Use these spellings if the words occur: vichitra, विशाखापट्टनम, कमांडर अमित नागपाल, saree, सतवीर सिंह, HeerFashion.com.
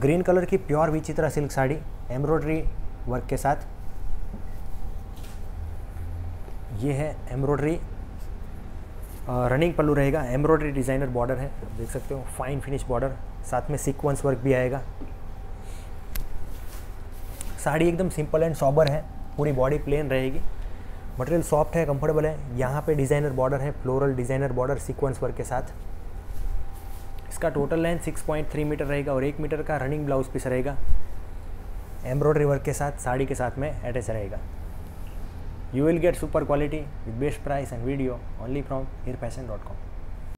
Green colour की pure Vichitra silk sari embroidery work के साथ। ये है एम्ब्रॉयडरी, रनिंग पल्लू रहेगा, एम्ब्रॉयडरी डिज़ाइनर बॉर्डर है, आप देख सकते हो फाइन फिनिश बॉर्डर, साथ में सीक्वेंस वर्क भी आएगा। साड़ी एकदम सिंपल एंड सॉबर है, पूरी बॉडी प्लेन रहेगी, मटेरियल सॉफ्ट है, कंफर्टेबल है। यहाँ पे डिज़ाइनर बॉर्डर है, floral designer border sequence work के साथ। इसका टोटल लेंथ 6.3 मीटर रहेगा और 1 मीटर का रनिंग ब्लाउज पीस रहेगा, एम्ब्रॉयडरी वर्क के साथ, साड़ी के साथ में अटैच रहेगा। You will get super quality with best price and video only from HeerFashion.com.